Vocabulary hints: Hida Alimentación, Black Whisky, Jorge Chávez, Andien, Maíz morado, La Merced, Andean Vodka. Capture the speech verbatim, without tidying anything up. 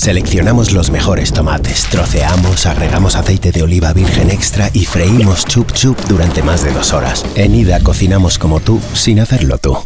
Seleccionamos los mejores tomates, troceamos, agregamos aceite de oliva virgen extra y freímos chup chup durante más de dos horas. En Hida cocinamos como tú, sin hacerlo tú.